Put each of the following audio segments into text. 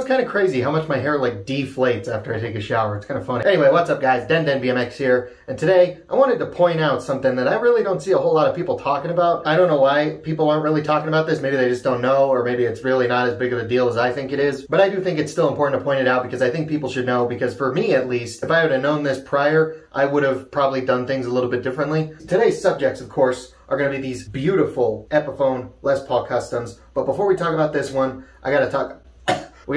it's kind of crazy how much my hair like deflates after I take a shower. It's kind of funny. Anyway, what's up guys? DenDenBMX here. And today I wanted to point out something that I really don't see a whole lot of people talking about. I don't know why people aren't really talking about this. Maybe they just don't know, or maybe it's really not as big of a deal as I think it is. But I do think it's still important to point it out because I think people should know, because for me at least, if I would have known this prior, I would have probably done things a little bit differently. Today's subjects, of course, are gonna be these beautiful Epiphone Les Paul Customs. But before we talk about this one, we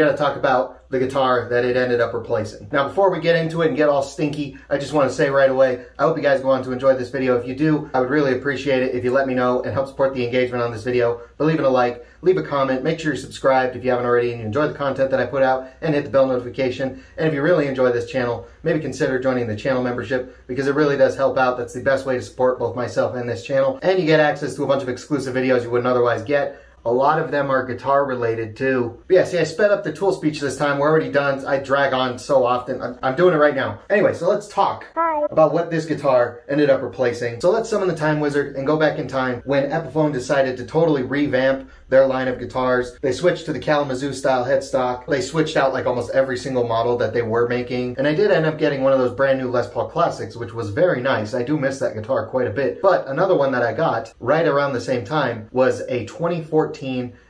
gotta talk about the guitar that it ended up replacing. Now, before we get into it and get all stinky, I just wanna say right away, I hope you guys go on to enjoy this video. If you do, I would really appreciate it if you let me know and help support the engagement on this video by leaving a like, leave a comment, make sure you're subscribed if you haven't already and you enjoy the content that I put out, and hit the bell notification. And if you really enjoy this channel, maybe consider joining the channel membership because it really does help out. That's the best way to support both myself and this channel. And you get access to a bunch of exclusive videos you wouldn't otherwise get. A lot of them are guitar related too. But yeah, see, I sped up the tool speech this time. We're already done. I drag on so often. I'm doing it right now. Anyway, so let's talk about what this guitar ended up replacing. So let's summon the Time Wizard and go back in time when Epiphone decided to totally revamp their line of guitars. They switched to the Kalamazoo style headstock. They switched out like almost every single model that they were making. And I did end up getting one of those brand new Les Paul Classics, which was very nice. I do miss that guitar quite a bit. But another one that I got right around the same time was a 2014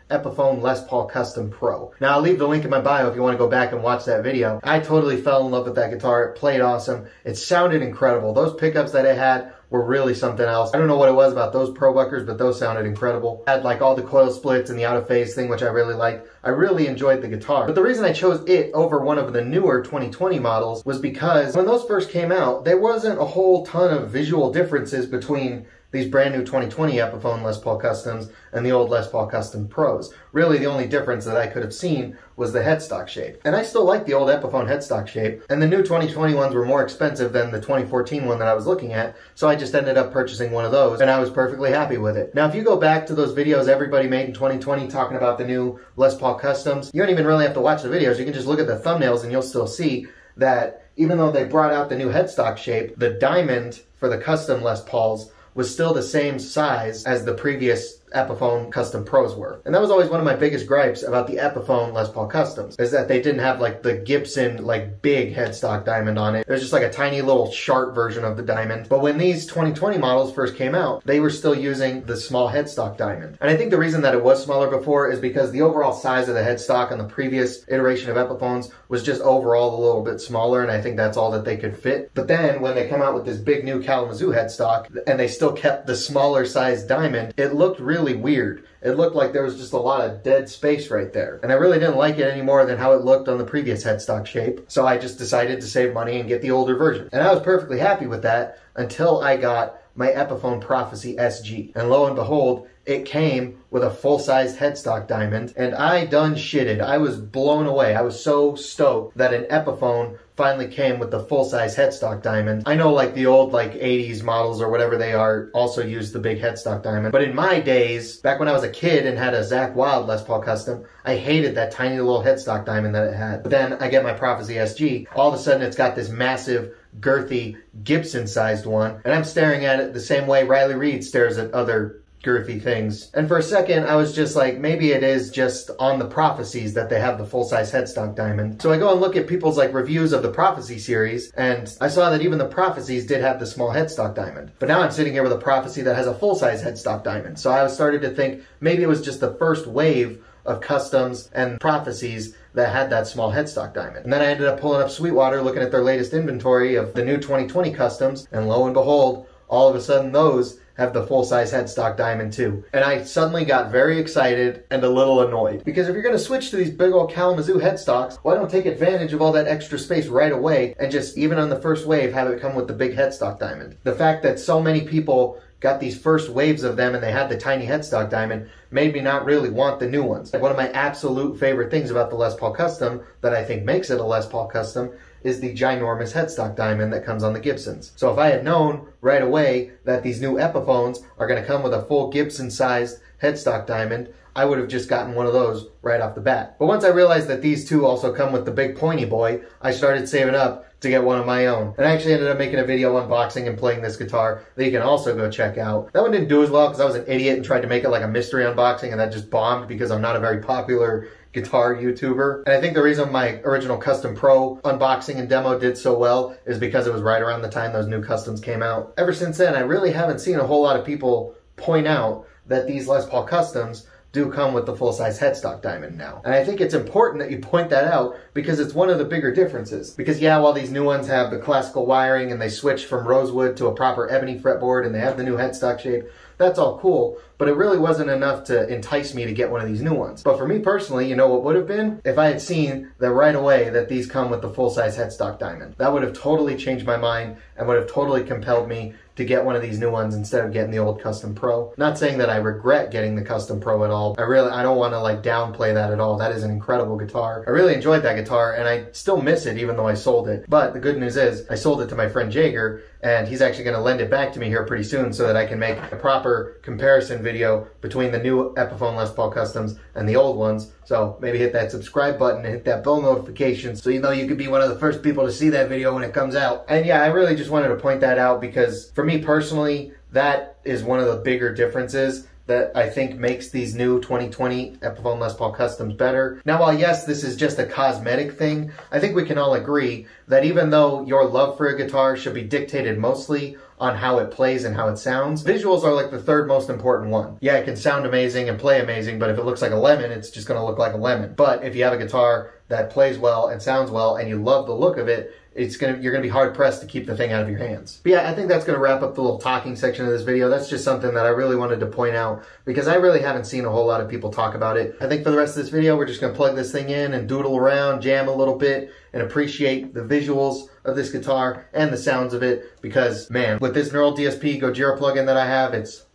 Epiphone Les Paul Custom Pro. Now I'll leave the link in my bio if you want to go back and watch that video. I totally fell in love with that guitar. It played awesome. It sounded incredible. Those pickups that it had were really something else. I don't know what it was about those Pro Buckers, but those sounded incredible. Had like all the coil splits and the out of phase thing, which I really liked. I really enjoyed the guitar. But the reason I chose it over one of the newer 2020 models was because when those first came out, there wasn't a whole ton of visual differences between these brand new 2020 Epiphone Les Paul Customs and the old Les Paul Custom Pros. Really the only difference that I could have seen was the headstock shape. And I still like the old Epiphone headstock shape, and the new 2020 ones were more expensive than the 2014 one that I was looking at, so I just ended up purchasing one of those, and I was perfectly happy with it. Now if you go back to those videos everybody made in 2020 talking about the new Les Paul Customs, you don't even really have to watch the videos, you can just look at the thumbnails and you'll still see that even though they brought out the new headstock shape, the diamond for the custom Les Pauls was still the same size as the previous Epiphone Custom Pros were. And that was always one of my biggest gripes about the Epiphone Les Paul Customs, is that they didn't have like the Gibson like big headstock diamond on it. It was just like a tiny little sharp version of the diamond. But when these 2020 models first came out, they were still using the small headstock diamond. And I think the reason that it was smaller before is because the overall size of the headstock on the previous iteration of Epiphones was just overall a little bit smaller, and I think that's all that they could fit. But then when they come out with this big new Kalamazoo headstock and they still kept the smaller size diamond, it looked really weird. It looked like there was just a lot of dead space right there. And I really didn't like it any more than how it looked on the previous headstock shape. So I just decided to save money and get the older version. And I was perfectly happy with that until I got my Epiphone Prophecy SG. And lo and behold, it came with a full-sized headstock diamond, and I done shitted. I was blown away. I was so stoked that an Epiphone finally came with the full-size headstock diamond. I know like the old like 80s models or whatever they are also used the big headstock diamond, but in my days, back when I was a kid and had a Zakk Wylde Les Paul Custom, I hated that tiny little headstock diamond that it had. But then I get my Prophecy SG. All of a sudden it's got this massive girthy Gibson-sized one, and I'm staring at it the same way Riley Reed stares at other girthy things. And for a second, I was just like, maybe it is just on the Prophecies that they have the full-size headstock diamond. So I go and look at people's like reviews of the Prophecy series, and I saw that even the Prophecies did have the small headstock diamond. But now I'm sitting here with a Prophecy that has a full-size headstock diamond. So I started to think maybe it was just the first wave of Customs and Prophecies that had that small headstock diamond. And then I ended up pulling up Sweetwater, looking at their latest inventory of the new 2020 Customs, and lo and behold, all of a sudden those have the full-size headstock diamond too. And I suddenly got very excited and a little annoyed. Because if you're gonna switch to these big old Kalamazoo headstocks, why don't take advantage of all that extra space right away and just, even on the first wave, have it come with the big headstock diamond? The fact that so many people got these first waves of them and they had the tiny headstock diamond made me not really want the new ones. Like one of my absolute favorite things about the Les Paul Custom that I think makes it a Les Paul Custom is the ginormous headstock diamond that comes on the Gibsons. So if I had known right away that these new Epiphones are gonna come with a full Gibson-sized headstock diamond, I would have just gotten one of those right off the bat. But once I realized that these two also come with the big pointy boy, I started saving up to get one of my own. And I actually ended up making a video unboxing and playing this guitar that you can also go check out. That one didn't do as well because I was an idiot and tried to make it like a mystery unboxing, and that just bombed because I'm not a very popular guitar YouTuber. And I think the reason my original Custom Pro unboxing and demo did so well is because it was right around the time those new Customs came out. Ever since then, I really haven't seen a whole lot of people point out that these Les Paul Customs do come with the full-size headstock diamond now. And I think it's important that you point that out because it's one of the bigger differences. Because yeah, while these new ones have the classical wiring and they switch from rosewood to a proper ebony fretboard and they have the new headstock shape, that's all cool, but it really wasn't enough to entice me to get one of these new ones. But for me personally, you know what would have been? If I had seen that right away that these come with the full-size headstock diamond. That would have totally changed my mind and would have totally compelled me to get one of these new ones instead of getting the old Custom Pro. Not saying that I regret getting the Custom Pro at all. I don't want to like downplay that at all. That is an incredible guitar. I really enjoyed that guitar and I still miss it even though I sold it. But the good news is I sold it to my friend Jager and he's actually going to lend it back to me here pretty soon so that I can make a proper comparison video between the new Epiphone Les Paul Customs and the old ones. So maybe hit that subscribe button and hit that bell notification so you know you could be one of the first people to see that video when it comes out. And yeah, I really just wanted to point that out because for me personally, that is one of the bigger differences that I think makes these new 2020 Epiphone Les Paul Customs better. Now while yes, this is just a cosmetic thing, I think we can all agree that even though your love for a guitar should be dictated mostly on how it plays and how it sounds, visuals are like the third most important one. Yeah, it can sound amazing and play amazing, but if it looks like a lemon, it's just gonna look like a lemon. But if you have a guitar that plays well and sounds well and you love the look of it, you're gonna be hard pressed to keep the thing out of your hands. But yeah, I think that's gonna wrap up the little talking section of this video. That's just something that I really wanted to point out because I really haven't seen a whole lot of people talk about it. I think for the rest of this video, we're just gonna plug this thing in and doodle around, jam a little bit, and appreciate the visuals of this guitar and the sounds of it because man, with this Neural DSP Gojira plugin that I have, it's...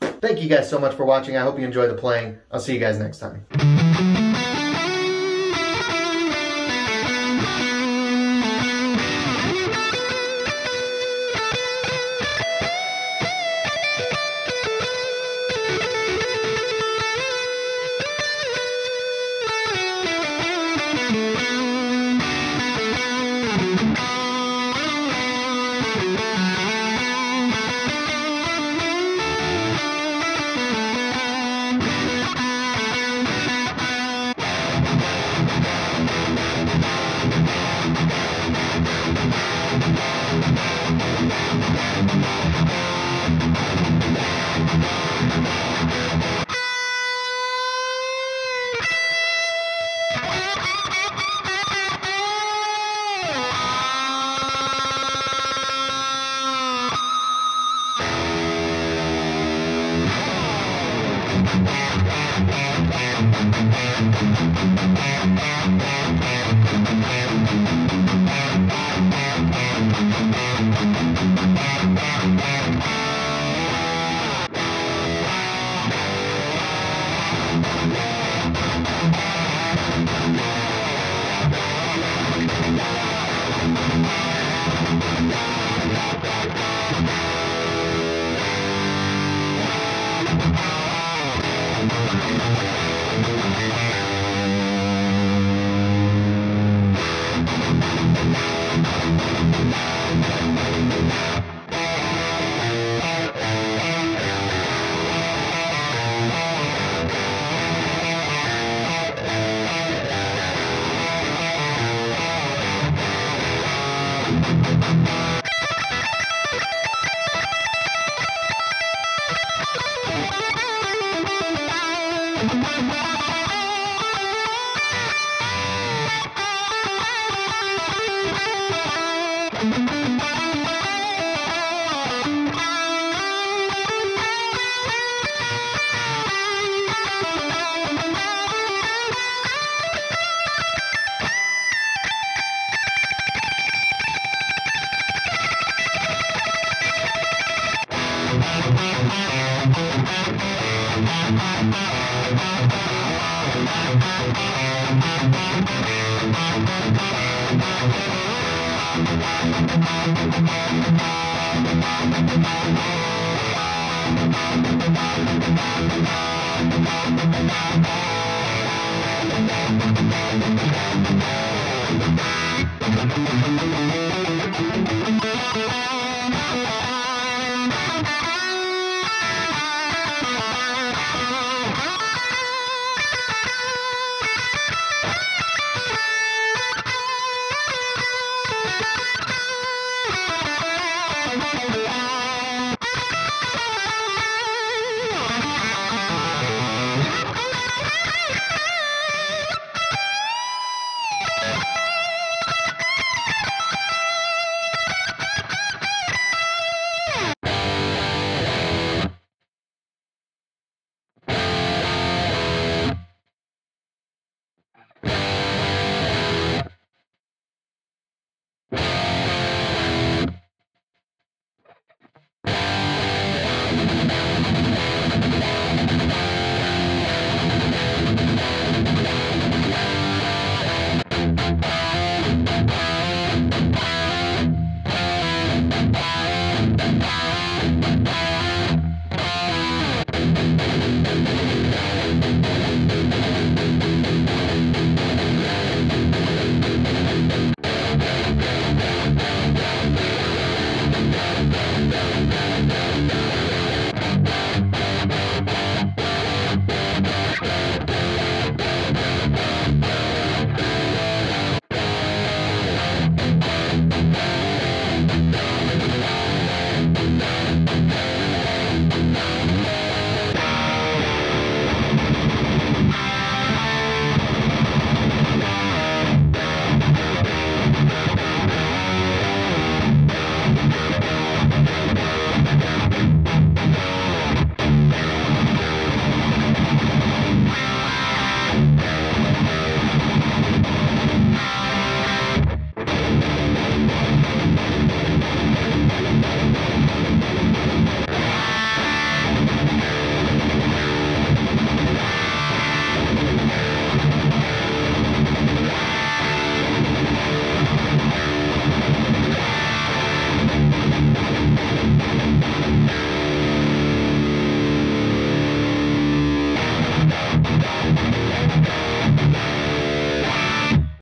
Thank you guys so much for watching. I hope you enjoy the playing. I'll see you guys next time.